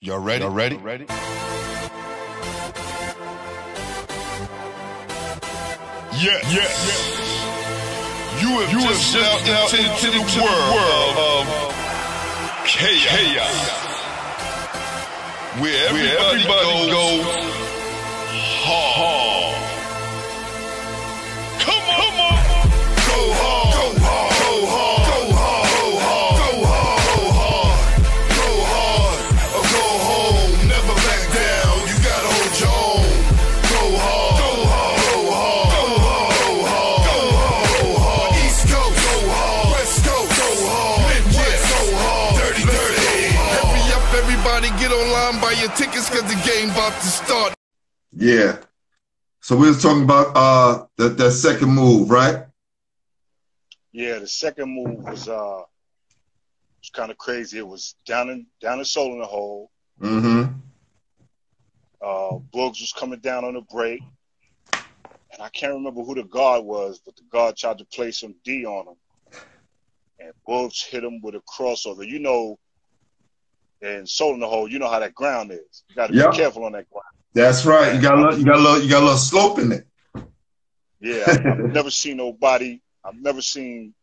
Y'all ready? Y'all ready? Ready? Yeah, yeah, yeah. You have stepped out into the world of chaos. Where everybody goes hard. Tickets because the game about to start. Yeah. So we was talking about that second move, right? Yeah, the second move was kind of crazy. It was down in Soul in the Hole. Mm-hmm. Bogues was coming down on a break. And I can't remember who the guard was, but the guard tried to play some D on him. And Bogues hit him with a crossover. You know, and Soul in the Hole, you know how that ground is. You got to be careful on that ground. That's right. You got a little slope in it. Yeah, I've never seen nobody. I've seen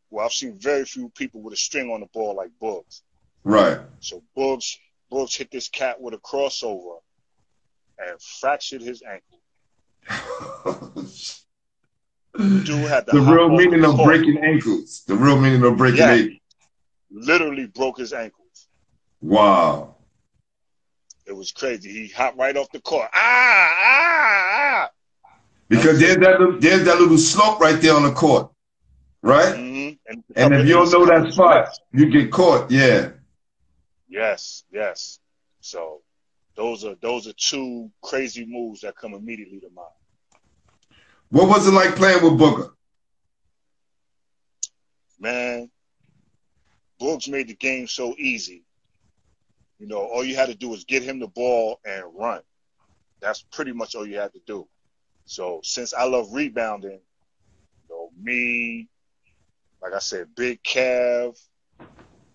very few people with a string on the ball like Bogues. Right. So Bogues hit this cat with a crossover and fractured his ankle. Dude had the real meaning of breaking ankles. The real meaning of breaking ankles. Literally broke his ankle. Wow. It was crazy. He hopped right off the court. Because there's that little slope right there on the court, right? Mm-hmm. And if you don't know that spot, you get caught, yeah. Yes. So those are two crazy moves that come immediately to mind. What was it like playing with Booker? Man, Bogues made the game so easy. You know, all you had to do was get him the ball and run. That's pretty much all you had to do. So since I love rebounding, you know, me, like I said, Big Cav,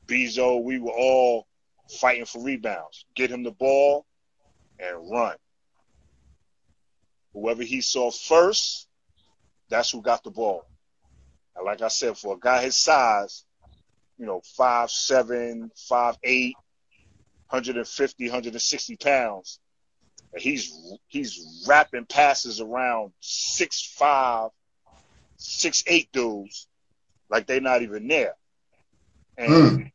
Bezo, we were all fighting for rebounds. Get him the ball and run. Whoever he saw first, that's who got the ball. And like I said, for a guy his size, you know, 5'7", 5'8", 150, 160 pounds. He's wrapping passes around 6'5", 6'8" dudes like they're not even there. And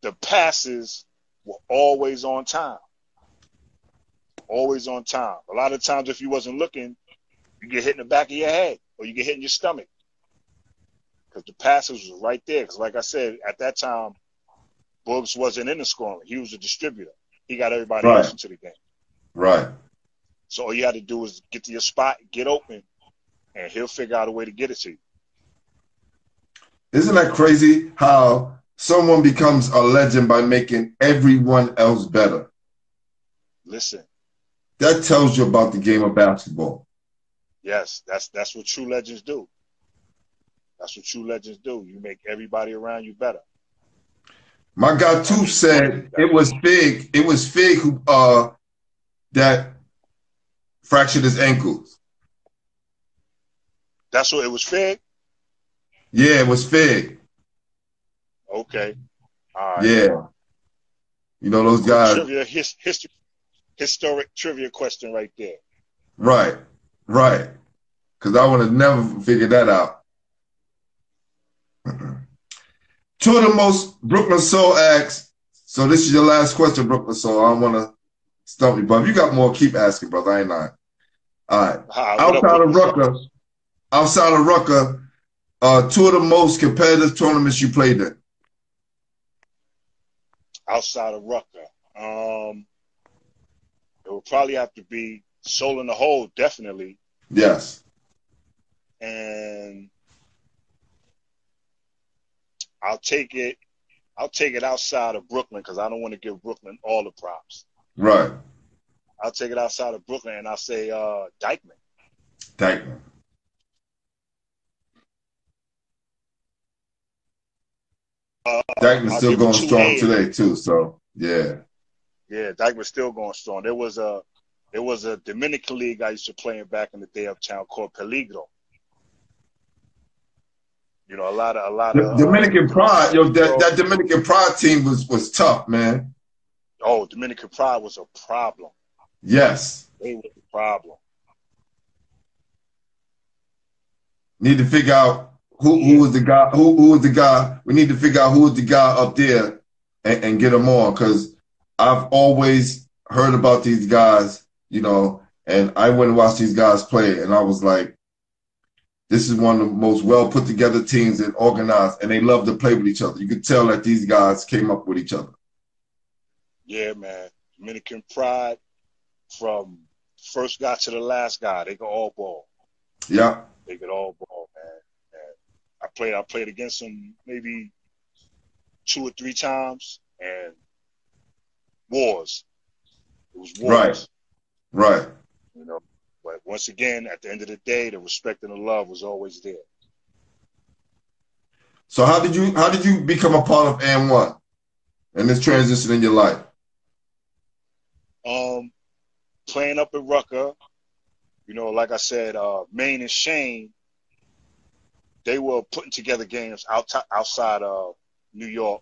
the passes were always on time. Always on time. A lot of times if you wasn't looking, you get hit in the back of your head or you get hit in your stomach because the passes was right there. Because like I said, at that time, Bogues wasn't in the scoring. He was a distributor. He got everybody else into the game. Right. So all you had to do was get to your spot, get open, and he'll figure out a way to get it to you. Isn't that crazy how someone becomes a legend by making everyone else better? Listen. That tells you about the game of basketball. Yes, that's what true legends do. That's what true legends do. You make everybody around you better. My guy too said it was Fig who that fractured his ankles. That's what it was, Fig? Yeah, it was Fig. Okay. All right. Yeah. You know those guys. Trivia, historic trivia question right there. Right. Because I would have never figured that out. Two of the most Brooklyn Soul acts. So this is your last question, Brooklyn Soul. I don't want to stump you, but if you got more, keep asking, brother. I ain't lying. All right. Outside of Rucker, two of the most competitive tournaments you played in. Outside of Rucker, it would probably have to be Soul in the Hole, definitely. Yes. And I'll take it outside of Brooklyn because I don't want to give Brooklyn all the props. Right. I'll take it outside of Brooklyn and I'll say Dyckman. Dyckman. Dyckman's still going strong today too, so yeah. Yeah, Dyckman's still going strong. There was a Dominican league I used to play in back in the day uptown called Peligro. You know, a lot of Dominican Pride. Yo, that Dominican Pride team was tough, man. Oh, Dominican Pride was a problem. Yes, they were the problem. Need to figure out who was the guy. Who was the guy? We need to figure out who was the guy up there and get him on, because I've always heard about these guys, you know, and I went and watched these guys play, and I was like, this is one of the most well put together teams and organized, and they love to play with each other. You could tell that these guys came up with each other. Yeah, man. Dominican Pride, from first guy to the last guy, they could all ball. Yeah. They could all ball, man. I played against them maybe 2 or 3 times, and wars. It was wars. Right. Right. You know, but once again, at the end of the day, the respect and the love was always there. So how did you become a part of AND1 and this transition in your life? Playing up at Rucker, you know, like I said, Maine and Shane, they were putting together games outside of New York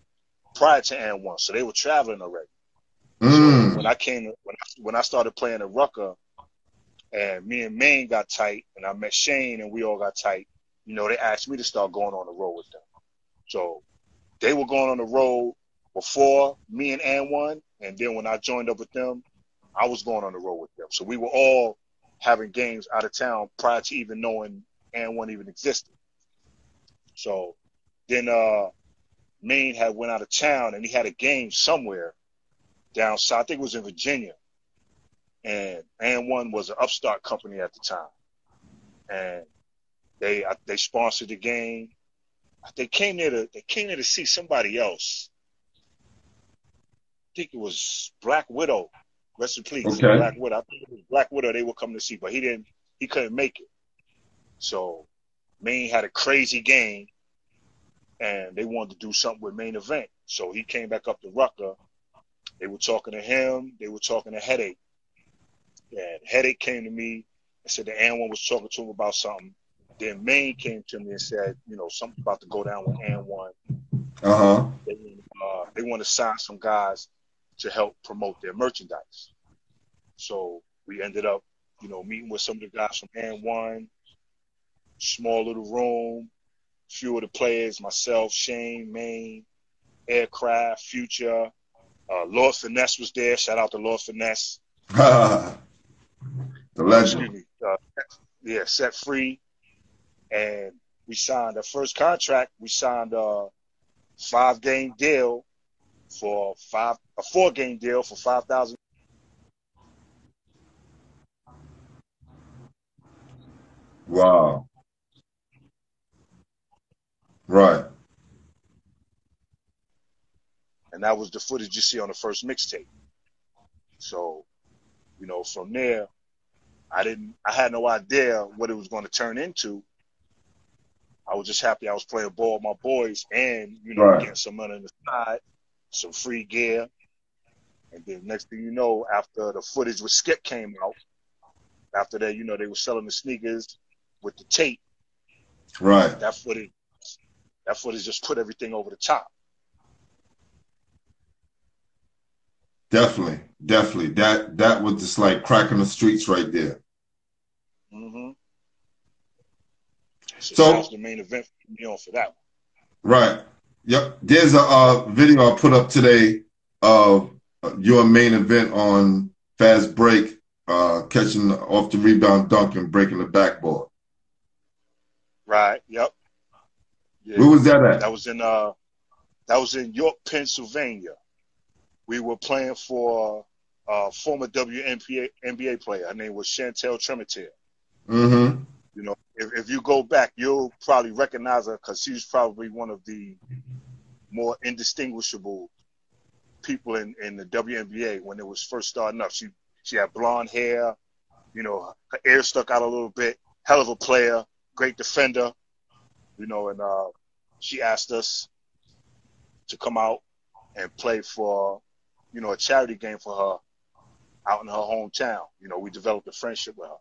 prior to AND1, so they were traveling already. Mm. So when I started playing at Rucker, and me and Maine got tight, and I met Shane, and we all got tight. You know, they asked me to start going on the road with them. So they were going on the road before me and AND1, and then when I joined up with them, I was going on the road with them. So we were all having games out of town prior to even knowing AND1 even existed. So then Maine had went out of town, and he had a game somewhere down south. I think it was in Virginia. And AND1 was an upstart company at the time. And they sponsored the game. They came there to see somebody else. I think it was Black Widow. Rest in peace. Okay. Black Widow. I think it was Black Widow they were coming to see, but he couldn't make it. So Maine had a crazy game, and they wanted to do something with Main Event. So he came back up to Rucker. They were talking to him. They were talking to Headache. And Headache came to me and said the AND1 was talking to him about something. Then Maine came to me and said, you know, something's about to go down with AND1. Uh-huh. They want to sign some guys to help promote their merchandise. So we ended up, you know, meeting with some of the guys from AND1, small little room, few of the players, myself, Shane, Maine, Aircraft, Future. Lord Finesse was there. Shout out to Lord Finesse. The legend. Yeah, Set Free. And we signed our first contract. We signed a 5-game deal for a 4-game deal for $5,000. Wow. Right. And that was the footage you see on the first mixtape. So, you know, from there, I had no idea what it was going to turn into. I was just happy I was playing ball with my boys and, you know, right, getting some money on the side, some free gear. And then next thing you know, after the footage with Skip came out, after that, you know, they were selling the sneakers with the tape. Right. That footage just put everything over the top. Definitely, definitely. That was just like cracking the streets right there. Mm-hmm. So that was the main event for me on for that one. Right. Yep. There's a video I put up today of your main event on Fast Break, catching off the rebound dunk and breaking the backboard. Right. Yep. Yeah. Where was that at? That was in York, Pennsylvania. We were playing for a former WNBA player. Her name was Chantelle Tremetier. Mm-hmm. You know, if you go back, you'll probably recognize her because she was probably one of the more indistinguishable people in the WNBA when it was first starting up. She had blonde hair. You know, her hair stuck out a little bit. Hell of a player. Great defender. You know, and she asked us to come out and play for you know, a charity game for her out in her hometown. You know, we developed a friendship with her.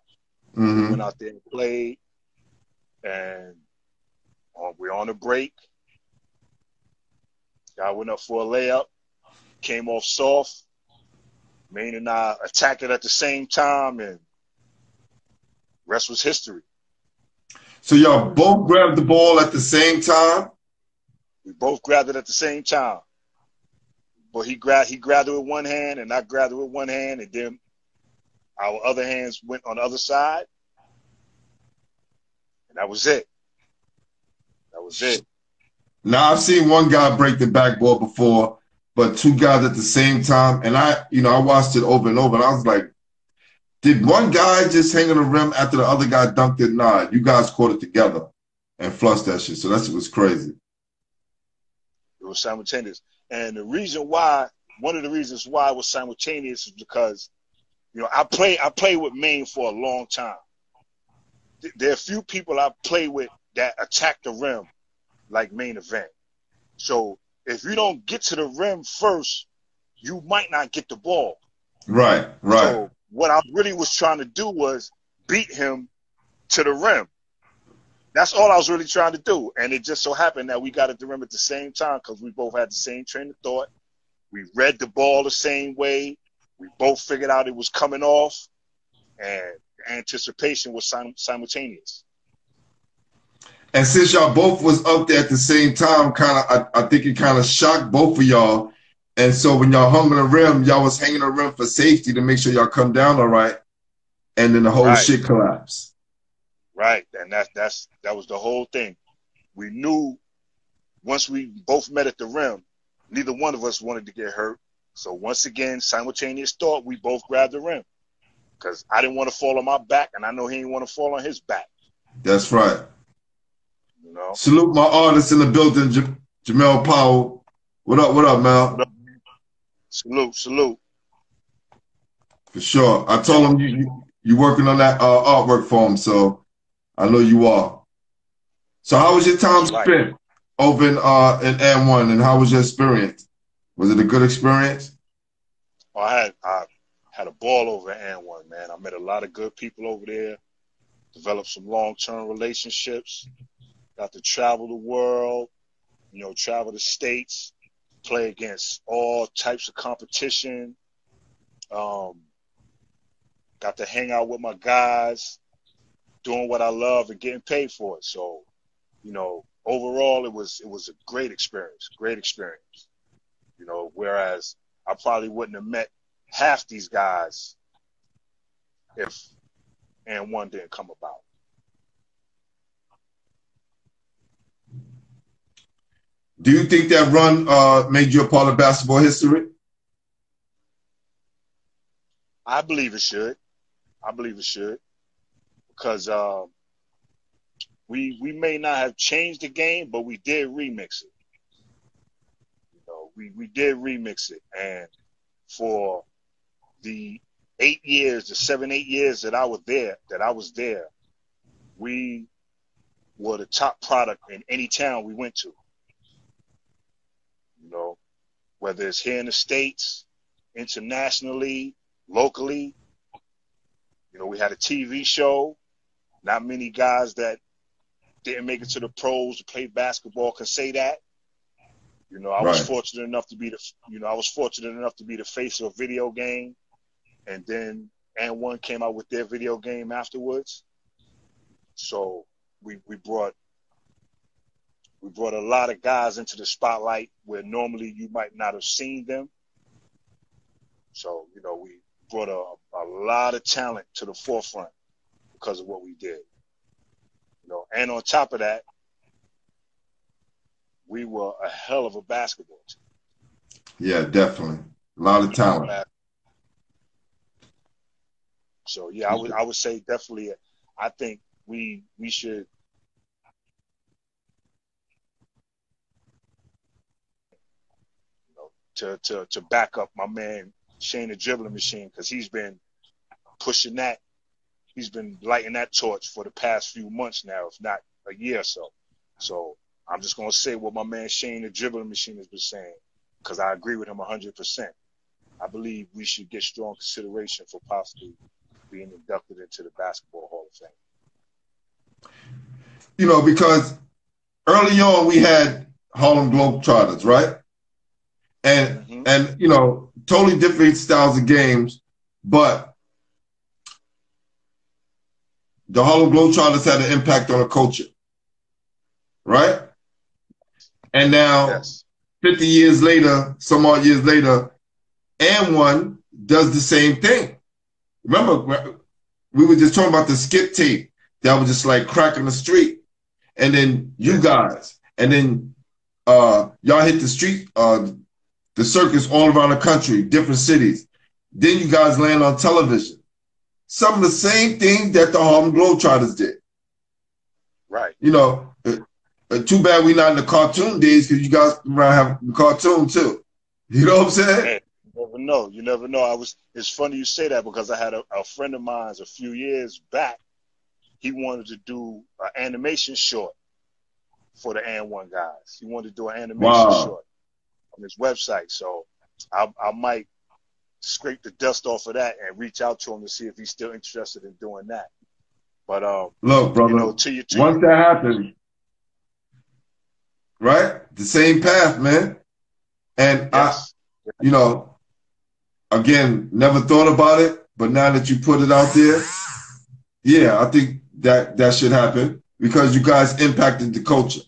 Mm-hmm. We went out there and played, and we're on a break. I went up for a layup, came off soft. Maine and I attacked it at the same time, and rest was history. So y'all both grabbed the ball at the same time? We both grabbed it at the same time. But he grabbed it with one hand, and I grabbed it with one hand, and then our other hands went on the other side. And that was it. That was it. Now, I've seen one guy break the backboard before, but two guys at the same time. And I watched it over and over, and I was like, did one guy just hang on the rim after the other guy dunked it? Nah, you guys caught it together and flushed that shit. So that shit was crazy. It was simultaneous. And one of the reasons why it was simultaneous is because, you know, I played with Maine for a long time. There are few people I play with that attack the rim like Main Event. So if you don't get to the rim first, you might not get the ball. Right. So what I really was trying to do was beat him to the rim. That's all I was really trying to do. And it just so happened that we got at the rim at the same time because we both had the same train of thought. We read the ball the same way. We both figured out it was coming off. And anticipation was simultaneous. And since y'all both was up there at the same time, I think it kind of shocked both of y'all. And so when y'all hung on the rim, y'all was hanging on the rim for safety to make sure y'all come down all right. And then the whole shit collapsed. Right. And that was the whole thing. We knew once we both met at the rim, neither one of us wanted to get hurt. So once again, simultaneous thought, we both grabbed the rim. Because I didn't want to fall on my back, and I know he didn't want to fall on his back. That's right. You know? Salute my artist in the building, Jamel Powell. What up, Mal? What up? Salute. For sure. I told him you working on that artwork for him, so I know you are. So how was your time spent over in AND1, and how was your experience? Was it a good experience? Oh, I had a ball over at AND1, man. I met a lot of good people over there, developed some long-term relationships. Got to travel the world, you know, travel the states, play against all types of competition. Got to hang out with my guys, doing what I love and getting paid for it. So, you know, overall, it was a great experience. You know, whereas I probably wouldn't have met half these guys if AND1 didn't come about. Do you think that run made you a part of basketball history? I believe it should. Because we may not have changed the game, but we did remix it. You know, we did remix it. And for the 8 years that I was there, we were the top product in any town we went to. You know, whether it's here in the States, internationally, locally. You know, we had a TV show. Not many guys that didn't make it to the pros to play basketball can say that. You know, I was fortunate enough to be the face of a video game, and then AND1 came out with their video game afterwards. So we brought a lot of guys into the spotlight where normally you might not have seen them. So, you know, we brought a lot of talent to the forefront because of what we did. You know, and on top of that, we were a hell of a basketball team. Yeah, definitely. A lot of talent. So, yeah, I would say definitely, I think we should – to back up my man Shane the Dribbling Machine, because he's been pushing that. He's been lighting that torch for the past few months now, if not a year or so. So I'm just going to say what my man Shane the Dribbling Machine has been saying, because I agree with him 100%. I believe we should get strong consideration for possibly being inducted into the Basketball Hall of Fame. You know, because early on we had Harlem Globetrotters, right? And, and you know, totally different styles of games, but the Harlem Globetrotters had an impact on the culture, right? And now, 50 years later, some odd years later, AND1 does the same thing. Remember, we were just talking about the Skip tape that was just like cracking the street. And then you guys, and then y'all hit the street, the circus all around the country, different cities. Then you guys land on television. Some of the same things that the Harlem Globetrotters did. Right. You know, too bad we're not in the cartoon days because you guys have the cartoon too. You know what I'm saying? You never know. You never know. It's funny you say that because I had a friend of mine a few years back. He wanted to do an animation short for the AND1 guys. He wanted to do an animation short on his website. So I might scrape the dust off of that and reach out to him to see if he's still interested in doing that. But look, brother, you know, once that happens, right? The same path, man. And I, you know, again, never thought about it, but now that you put it out there, yeah, I think that should happen because you guys impacted the culture,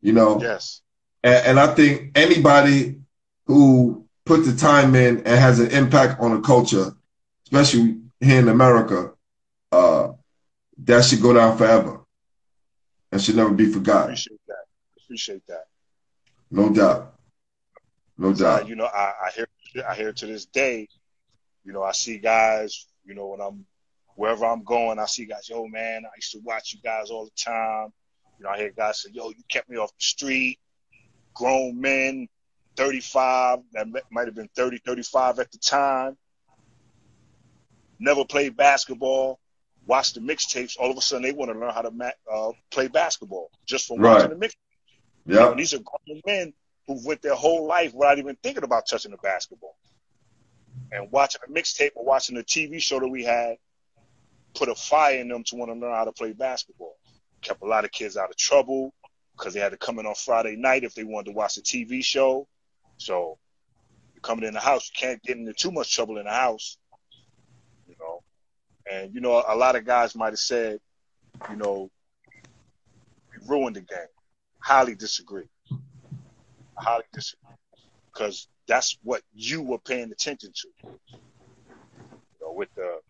you know? Yes. And I think anybody who put the time in and has an impact on the culture, especially here in America, that should go down forever and should never be forgotten. Appreciate that. No doubt. You know, I hear to this day, you know, I see guys, you know, when I'm wherever I'm going, I see guys, yo, man, I used to watch you guys all the time. You know, I hear guys say, yo, you kept me off the street. Grown men, 35, that might have been 30, 35 at the time. Never played basketball. Watched the mixtapes. All of a sudden, they want to learn how to play basketball just from watching the mixtapes. Yeah, you know, these are grown men who went their whole life without even thinking about touching the basketball. And watching a mixtape or watching a TV show that we had put a fire in them to want to learn how to play basketball. Kept a lot of kids out of trouble because they had to come in on Friday night if they wanted to watch a TV show. So you're coming in the house, you can't get into too much trouble in the house, you know. And, you know, a lot of guys might have said, you know, you ruined the game. Highly disagree. Because that's what you were paying attention to. You know, with the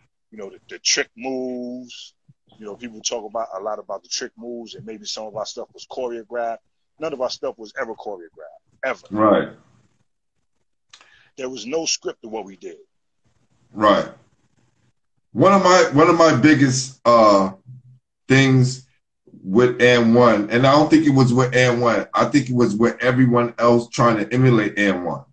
trick moves. You know, people talk about a lot about the trick moves and maybe some of our stuff was choreographed. None of our stuff was ever choreographed. Ever. Right. There was no script to what we did. Right. One of my biggest things with AND1, and I don't think it was with AND1, I think it was with everyone else trying to emulate AND1,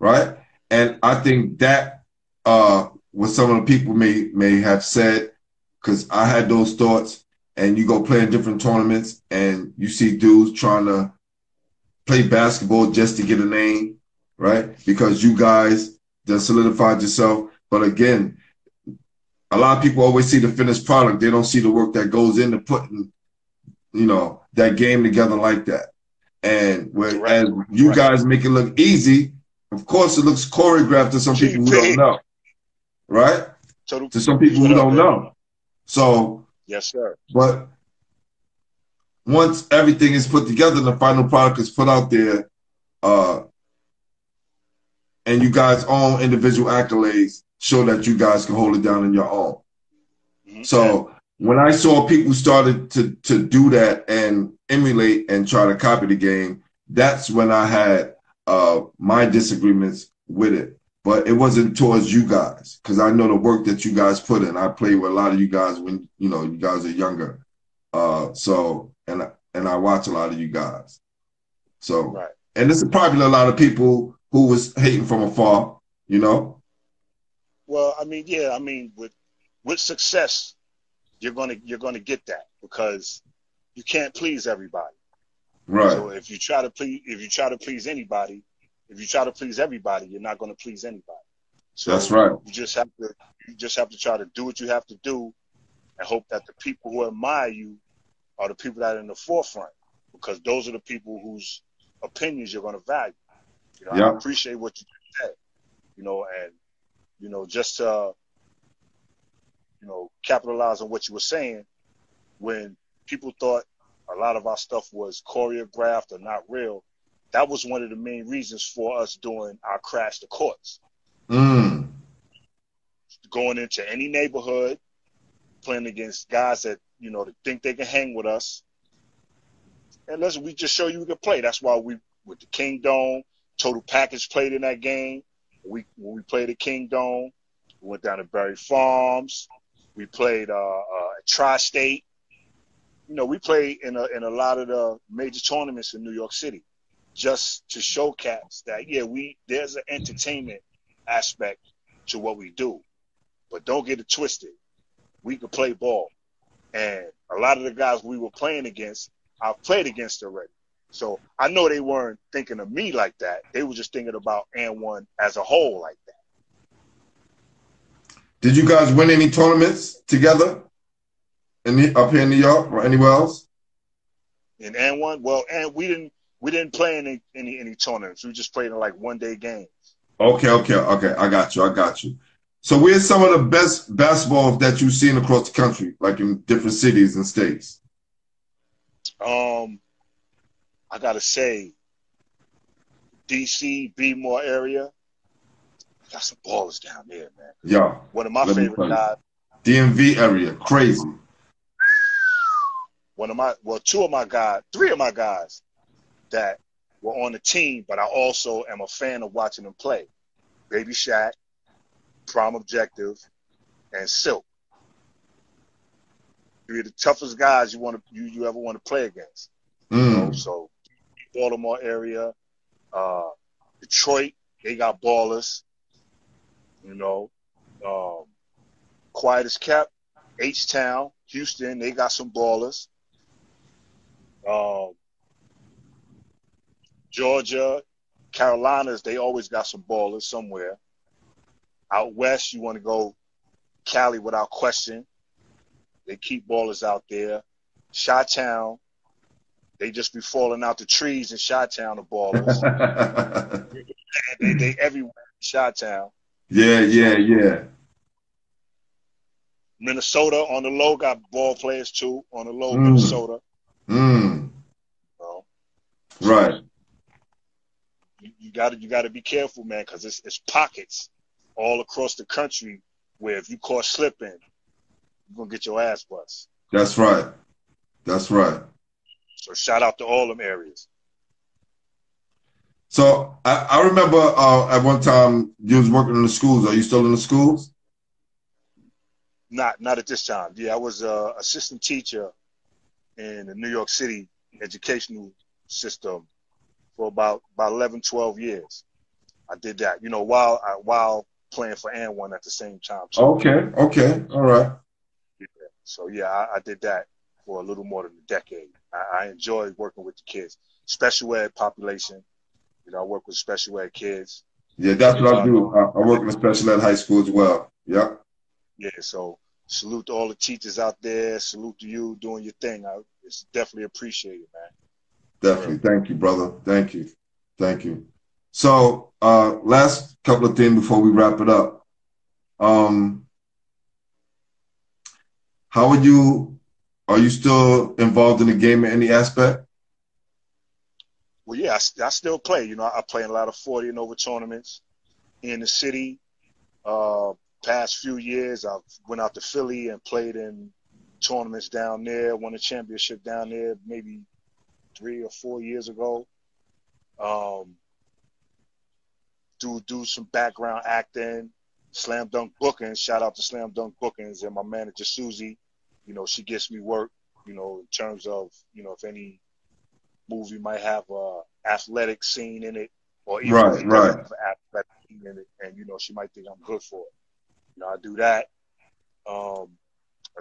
right? And I think that what some of the people may have said, because I had those thoughts, and you go play in different tournaments and you see dudes trying to play basketball just to get a name, right? Because you guys done solidified yourself. But again, a lot of people always see the finished product. They don't see the work that goes into putting, you know, that game together like that. And whereas you guys make it look easy, of course it looks choreographed to some people who don't know, right? To some people who don't know. So, yes, sir. But once everything is put together and the final product is put out there, and you guys' own individual accolades show that you guys can hold it down on your own. Mm-hmm. So when I saw people started to do that and emulate and try to copy the game, that's when I had my disagreements with it. But it wasn't towards you guys, because I know the work that you guys put in. I played with a lot of you guys when, you know, you guys are younger. So I watch a lot of you guys. So, and this is probably a lot of people who was hating from afar, you know? Well, I mean, yeah, I mean, with success, you're gonna get that because you can't please everybody. Right. So if you try to please everybody, you're not gonna please anybody. So that's right. You just have to try to do what you have to do and hope that the people who admire you are the people that are in the forefront, because those are the people whose opinions you're going to value. You know, yeah. I appreciate what you said, you know, and, you know, just to, you know, capitalize on what you were saying, when people thought a lot of our stuff was choreographed or not real, that was one of the main reasons for us doing our Crash the Courts. Mm. Going into any neighborhood, playing against guys that, you know, that think they can hang with us. And listen, we just show you we can play. That's why we, with the King Dome, Total Package played in that game. When we played the King Dome, we went down to Berry Farms. We played Tri-State. You know, we played in a lot of the major tournaments in New York City, just to show cats that, yeah, there's an entertainment aspect to what we do. But don't get it twisted. We could play ball. And a lot of the guys we were playing against, I've played against already. So I know they weren't thinking of me like that. They were just thinking about AND1 as a whole like that. Did you guys win any tournaments together up here in New York or anywhere else? In AND1? Well, and we didn't play any tournaments. We just played in like one-day games. Okay. I got you. So where's some of the best basketball that you've seen across the country, like in different cities and states? I got to say, D.C., Beemore area, got some ballers down there, man. Yeah. One of my favorite guys. DMV area, crazy. Three of my guys that were on the team, but I also am a fan of watching them play. Baby Shaq, Prime Objective, and Silk. Three of the toughest guys you ever want to play against. Mm. You know, so Baltimore area, Detroit, they got ballers. You know, Quiet as Kept, H-Town, Houston, they got some ballers. Georgia, Carolinas, they always got some ballers somewhere. Out west, you want to go Cali without question. They keep ballers out there. Chi-Town, they just be falling out the trees in Chi-Town, the ballers. they everywhere in Chi-Town. Yeah. Minnesota on the low got ball players too. On the low, Minnesota. Mm. So, right. You got to be careful, man, because it's pockets all across the country where if you caught slipping, you're gonna get your ass bust. That's right. So shout out to all them areas. So I remember at one time you was working in the schools. Are you still in the schools? Not at this time. Yeah, I was an assistant teacher in the New York City educational system for about 11, 12 years. I did that, you know, while playing for AND1 at the same time. So, okay, all right. Yeah. So, yeah, I did that for a little more than a decade. I enjoyed working with the kids, special ed population. You know, I work with special ed kids. Yeah, that's what I do. I work with special ed high school as well. Yeah. Yeah, so salute to all the teachers out there. Salute to you doing your thing. It's definitely appreciated, man. Definitely. Thank you, brother. Thank you. So last couple of things before we wrap it up. How are you still involved in the game in any aspect? Well, yeah, I still play. You know, I play in a lot of 40 and over tournaments in the city. Past few years, I went out to Philly and played in tournaments down there, won a championship down there maybe 3 or 4 years ago. Do some background acting, Slam Dunk Bookings. Shout out to Slam Dunk Bookings and my manager, Susie. You know, she gets me work, you know, in terms of, you know, if any movie might have a athletic scene in it, or even right. An athletic scene in it, and, you know, she might think I'm good for it. You know, I do that. I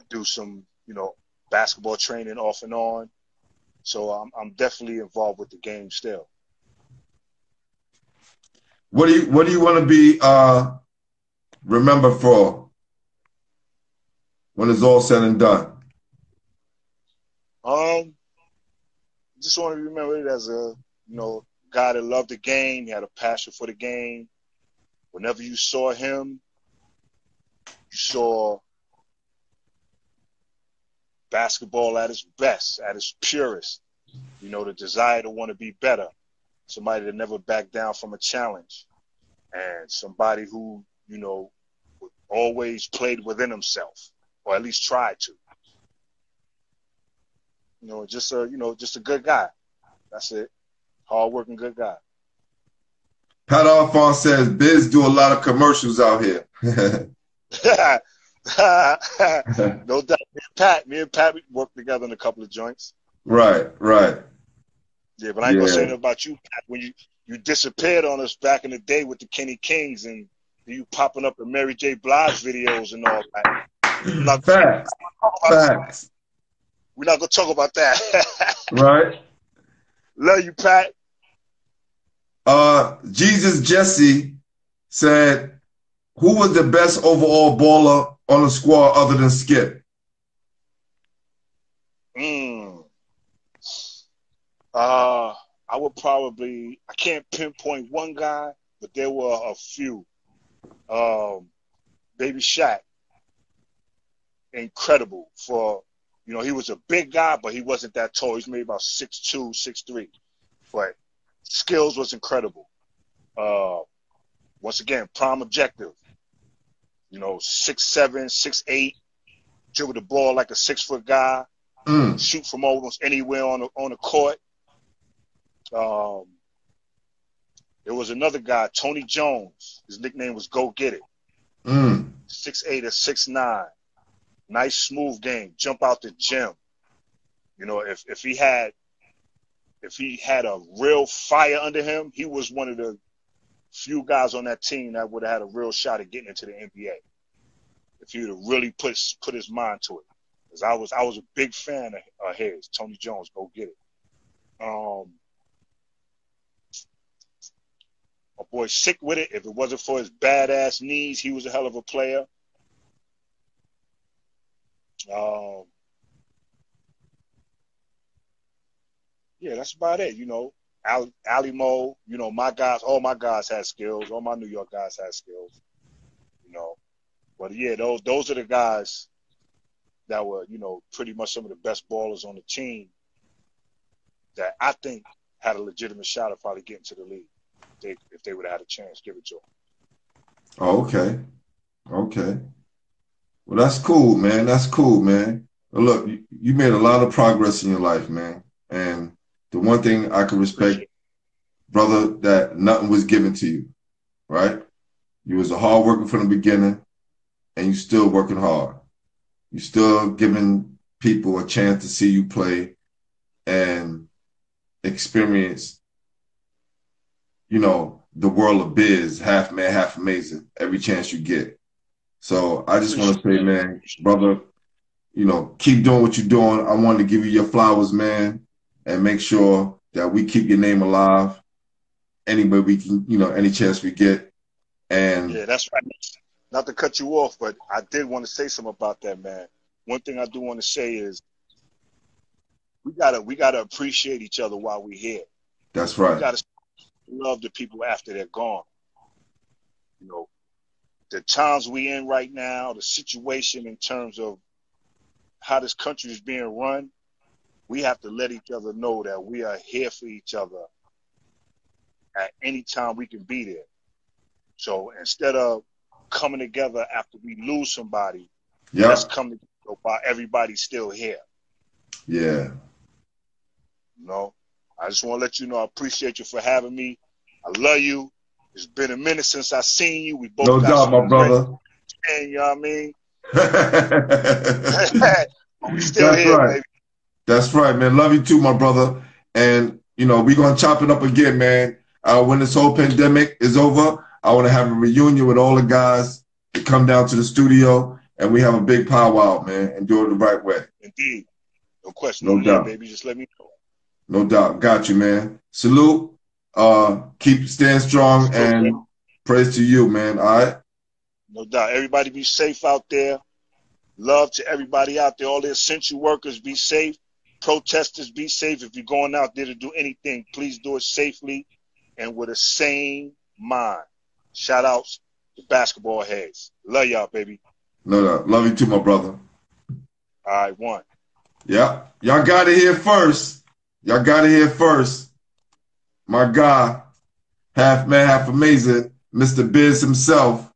do some, you know, basketball training off and on. So I'm definitely involved with the game still. What do you want to be remember for when it's all said and done? Just want to remember it as a, you know, guy that loved the game. He had a passion for the game. Whenever you saw him, you saw basketball at its best, at its purest. You know, the desire to want to be better. Somebody that never backed down from a challenge. And somebody who, you know, always played within himself, or at least tried to. You know, just a good guy. That's it. Hard-working, good guy. Pat Alphonse says, Biz do a lot of commercials out here. No doubt. Me and Pat, we worked together in a couple of joints. Right, right. Yeah, but I ain't gonna say nothing about you, Pat. When you disappeared on us back in the day with the Kenny Kings and you popping up in Mary J. Blige videos and all that. Facts. We're not gonna talk about that. Right. Love you, Pat. Jesus Jesse said, who was the best overall baller on the squad other than Skip? I would probably, I can't pinpoint one guy, but there were a few. Baby Shaq. Incredible for, you know, he was a big guy, but he wasn't that tall. He's maybe about 6'2", 6'3". But skills was incredible. Once again, Prime Objective. You know, 6'7", 6'8", dribble the ball like a 6-foot guy, shoot from almost anywhere on the court. There was another guy, Tony Jones. His nickname was Go Get It. 6'8" or 6'9". Nice, smooth game. Jump out the gym. You know, if he had a real fire under him, he was one of the few guys on that team that would have had a real shot at getting into the NBA. If he would have really put his mind to it. Because I was a big fan of his. Tony Jones, Go Get It. My boy Sick with It. If it wasn't for his badass knees, he was a hell of a player. Yeah, that's about it. You know, Ali Mo, you know, my guys, all my guys had skills. All my New York guys had skills, you know. But, yeah, those are the guys that were, you know, pretty much some of the best ballers on the team that I think had a legitimate shot of probably getting to the league. If they would have had a chance, give it to them. Oh, okay. Okay. Well, that's cool, man. That's cool, man. Look, you made a lot of progress in your life, man. And the one thing I can respect, brother, that nothing was given to you, right? You was a hard worker from the beginning, and you still working hard. You still giving people a chance to see you play and experience, you know, the world of Biz, half man, half amazing, every chance you get. So I just want to say, man, brother, you know, keep doing what you're doing. I wanted to give you your flowers, man, and make sure that we keep your name alive any way we can, you know, any chance we get. And yeah, that's right. Not to cut you off, but I did want to say something about that, man. One thing I do want to say is we gotta appreciate each other while we're here. That's right. We gotta love the people after they're gone. You know, the times we in right now, the situation in terms of how this country is being run, we have to let each other know that we are here for each other at any time we can be there. So instead of coming together after we lose somebody, let's come together while everybody's still here. Yeah. You know? I just want to let you know I appreciate you for having me. I love you. It's been a minute since I seen you. We both no doubt, my brother. And you know what I mean? But we still here, right, baby. That's right, man. Love you too, my brother. And, you know, we're going to chop it up again, man. When this whole pandemic is over, I want to have a reunion with all the guys that come down to the studio, and we have a big powwow, man, and do it the right way. Indeed. No question. No doubt, baby. Just let me know. No doubt. Got you, man. Salute. Keep staying strong, and praise to you, man. All right? No doubt. Everybody be safe out there. Love to everybody out there. All the essential workers, be safe. Protesters, be safe. If you're going out there to do anything, please do it safely and with a sane mind. Shout outs to basketball heads. Love y'all, baby. No doubt. Love you too, my brother. All right, one. Yeah. Y'all got it here first. Y'all got it here first. My God, half man, half amazing, Mr. Biz himself.